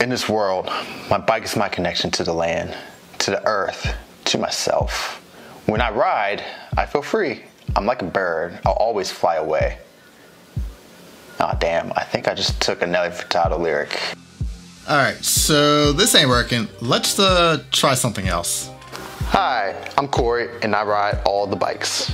In this world, my bike is my connection to the land, to the earth, to myself. When I ride, I feel free. I'm like a bird, I'll always fly away. Aw, damn, I think I just took a Nelly Furtado lyric. All right, so this ain't working. Let's try something else. Hi, I'm Corey, and I ride all the bikes.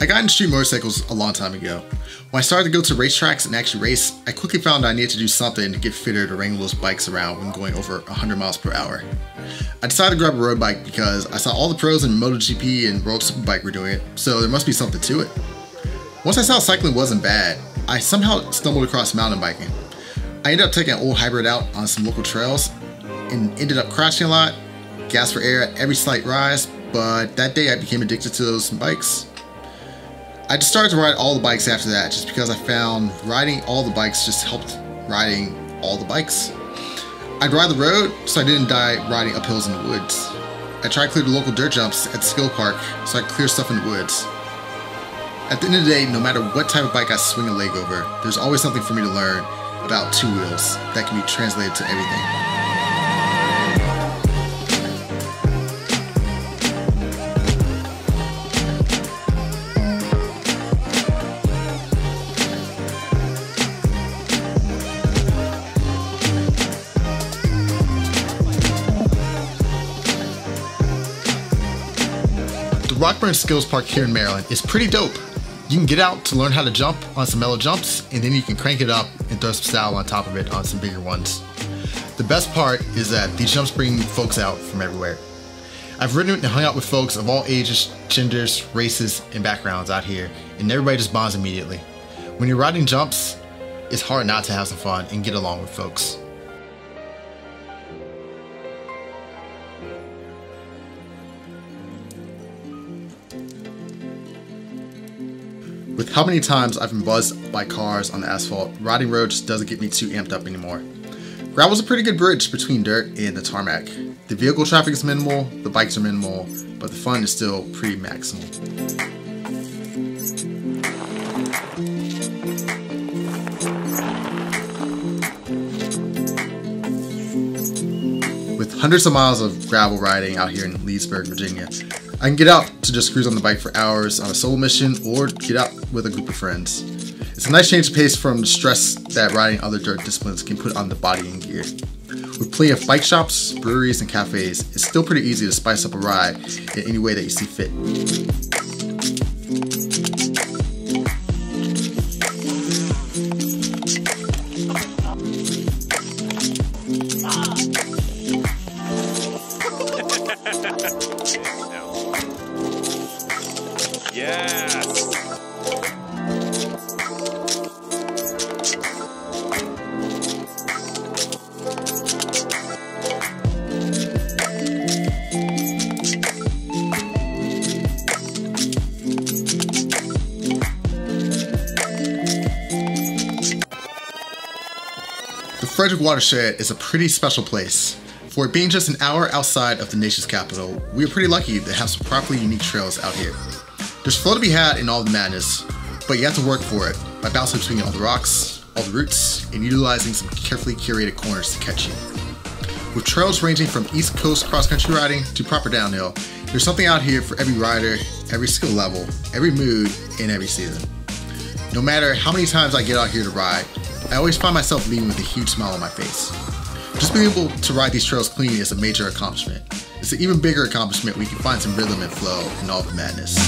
I got into street motorcycles a long time ago. When I started to go to racetracks and actually race, I quickly found I needed to do something to get fitter to wrangle those bikes around when going over 100 miles per hour. I decided to grab a road bike because I saw all the pros in MotoGP and World Superbike were doing it, so there must be something to it. Once I saw cycling wasn't bad, I somehow stumbled across mountain biking. I ended up taking an old hybrid out on some local trails and ended up crashing a lot, gasped for air at every slight rise, but that day I became addicted to those bikes. I just started to ride all the bikes after that just because I found riding all the bikes just helped riding all the bikes. I'd ride the road so I didn't die riding up hills in the woods. I tried to clear the local dirt jumps at the skill park so I could clear stuff in the woods. At the end of the day, no matter what type of bike I swing a leg over, there's always something for me to learn about two wheels that can be translated to everything. Blackburn Skills Park here in Maryland is pretty dope. You can get out to learn how to jump on some mellow jumps, and then you can crank it up and throw some style on top of it on some bigger ones. The best part is that these jumps bring folks out from everywhere. I've ridden and hung out with folks of all ages, genders, races, and backgrounds out here, and everybody just bonds immediately. When you're riding jumps, it's hard not to have some fun and get along with folks. With how many times I've been buzzed by cars on the asphalt, riding road just doesn't get me too amped up anymore. Gravel's a pretty good bridge between dirt and the tarmac. The vehicle traffic is minimal, the bikes are minimal, but the fun is still pretty maximal. With hundreds of miles of gravel riding out here in Leesburg, Virginia, I can get out to just cruise on the bike for hours on a solo mission or get out with a group of friends. It's a nice change of pace from the stress that riding other dirt disciplines can put on the body and gear. With plenty of bike shops, breweries, and cafes, it's still pretty easy to spice up a ride in any way that you see fit. Frederick Watershed is a pretty special place. For it being just an hour outside of the nation's capital, we are pretty lucky to have some properly unique trails out here. There's flow to be had in all the madness, but you have to work for it by bouncing between all the rocks, all the roots, and utilizing some carefully curated corners to catch you. With trails ranging from East Coast cross-country riding to proper downhill, there's something out here for every rider, every skill level, every mood, and every season. No matter how many times I get out here to ride, I always find myself leaving with a huge smile on my face. Just being able to ride these trails clean is a major accomplishment. It's an even bigger accomplishment when you can find some rhythm and flow in all the madness.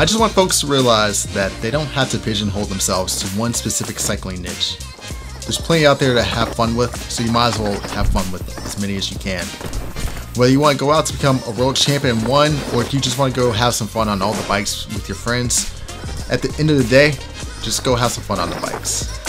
I just want folks to realize that they don't have to pigeonhole themselves to one specific cycling niche. There's plenty out there to have fun with, so you might as well have fun with as many as you can. Whether you want to go out to become a world champion in one, or if you just want to go have some fun on all the bikes with your friends, at the end of the day, just go have some fun on the bikes.